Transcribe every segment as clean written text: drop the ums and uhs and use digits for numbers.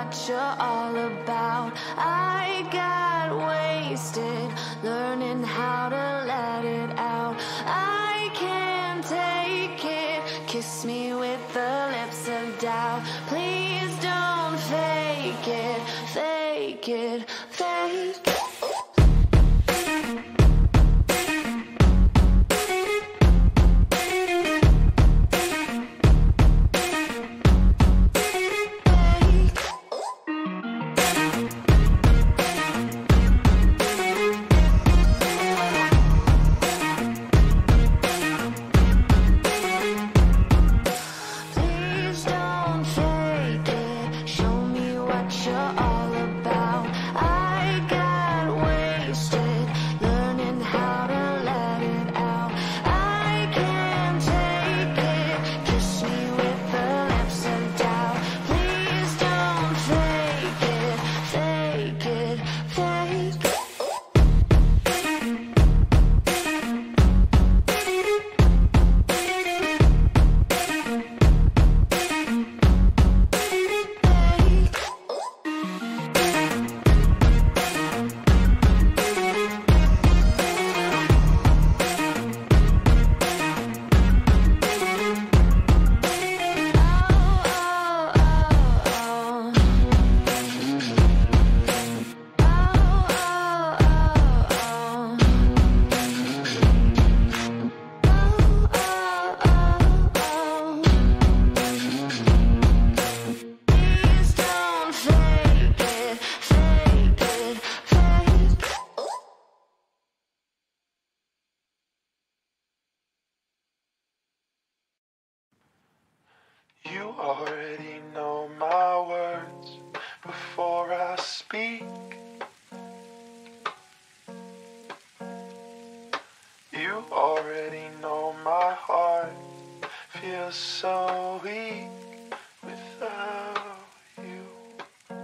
what you're all about. I got wasted, learning how to let it out. I can't take it, kiss me with the lips of doubt. Please don't fake it, fake it, fake it. You already know my words before I speak. You already know my heart feels so weak without you.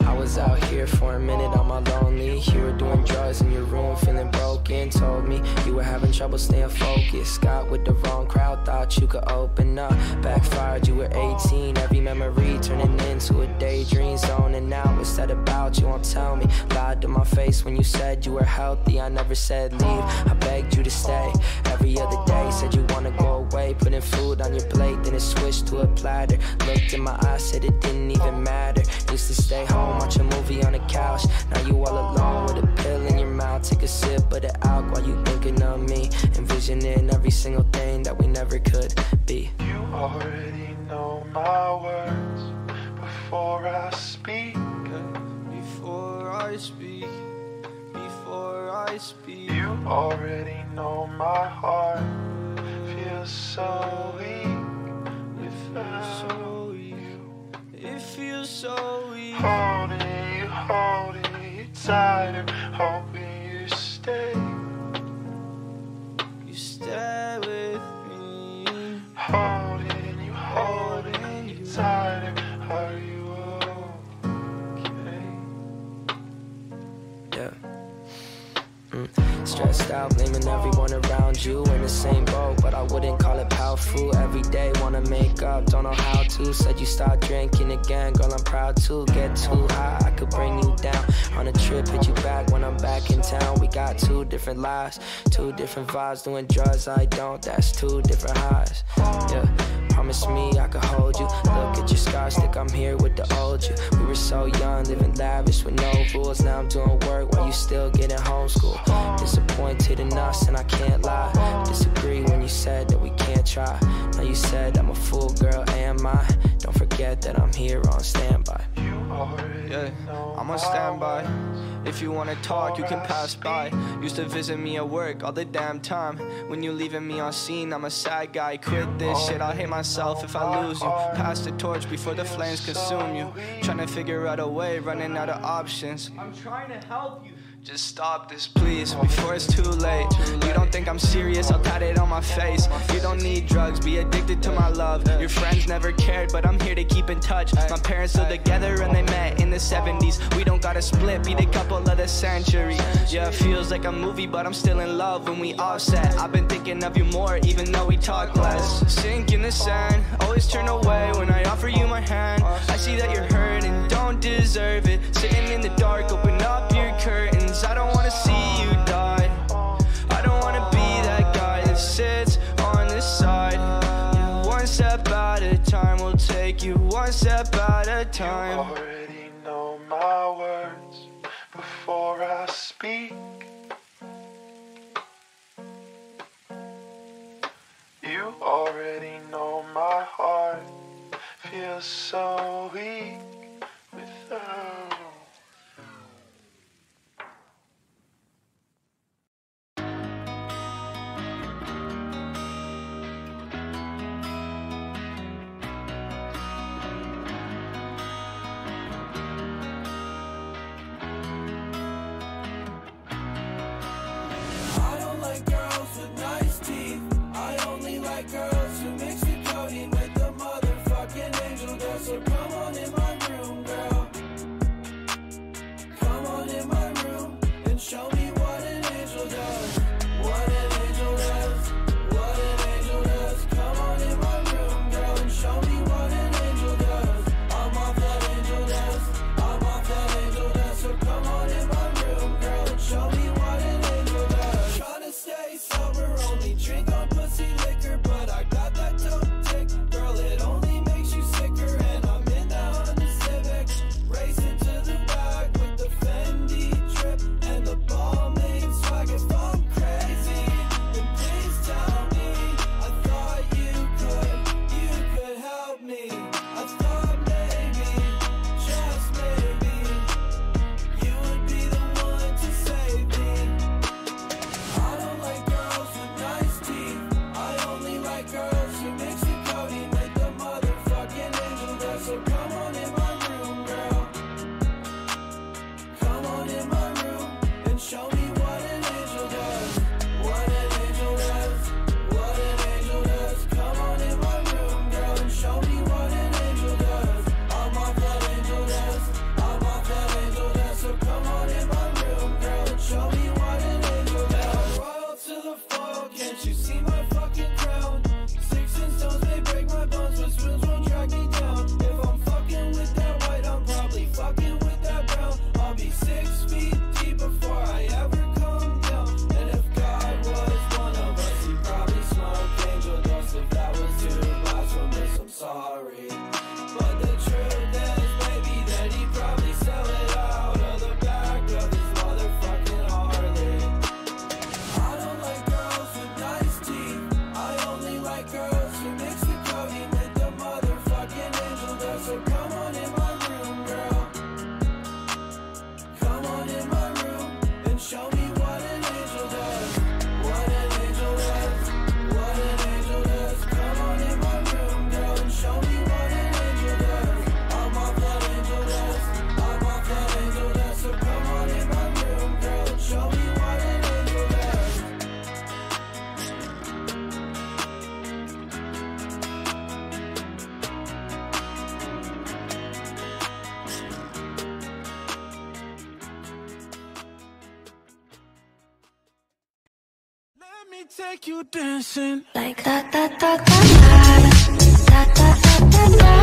I was out here for a minute on my lonely. You were doing drugs in your room, feeling broken. Told me you were having trouble staying focused. Got with the wrong crowd, thought you could open up. Backfired, you were 18. Every memory turning into a daydream zone. And now what's that about? You won't tell me. Lied to my face when you said you were healthy. I never said leave, I begged you to stay. Every other day, said you wanna go away. Putting food on your plate, then it switched to a platter. Looked in my eyes, said it didn't even matter. Used to stay home, watch a movie on the couch. Now you all alone with a pill in your mouth. Take a sip of the alcohol while you thinking of me. Envisioning every single thing that we never could be. You already know my words before I speak. Before I speak, before I speak. You already know my heart feels so weak without you. It feels so weak. Holding you, holding tighter, hoping you stay. You stay with me. Holding you tighter. Are you okay? Yeah. Stressed out, blaming everyone around you. In the same boat, but I wouldn't call it powerful. Every day wanna make up, don't know how to. Said you start drinking again, girl, I'm proud to. Get too high, I could bring you down. On a trip, hit you back when I'm back in town. We got two different lives, two different vibes. Doing drugs, I don't, that's two different highs. Yeah. Promise me I could hold you. Look at your scars, think I'm here with the old you. We were so young, living lavish with no rules. Now I'm doing work while you still getting homeschooled. Disappointed in us and I can't lie. Disagree when you said that we can't try. Now you said I'm a fool, girl, am I? Don't forget that I'm here on standby. Yeah, I'm on standby. If you wanna talk, you can pass by. Used to visit me at work all the damn time. When you leaving me on scene, I'm a sad guy. Quit this shit, I'll hate myself if I lose you. Pass the torch before the flames consume you. Trying to figure out a way, running out of options. I'm trying to help you. Just stop this, please, before it's too late. You don't think I'm serious, I'll pat it on my face. You don't need drugs, be addicted to my love. Your friends never cared, but I'm here to keep in touch. My parents still together and they met in the 70s. We don't gotta split, be the couple of the century. Yeah, it feels like a movie, but I'm still in love when we offset. I've been thinking of you more, even though we talk less. Sink in the sand, always turn away when I offer you my hand. I see that you're hurting, don't deserve it. Sitting in the dark, open up your curtains. I don't wanna see you die. I don't wanna be that guy that sits on the side. One step at a time, we'll take you one step at a time. You already know my words before I speak. You already know my heart feels so weak without. Take you dancing like da da da da da da da da da da.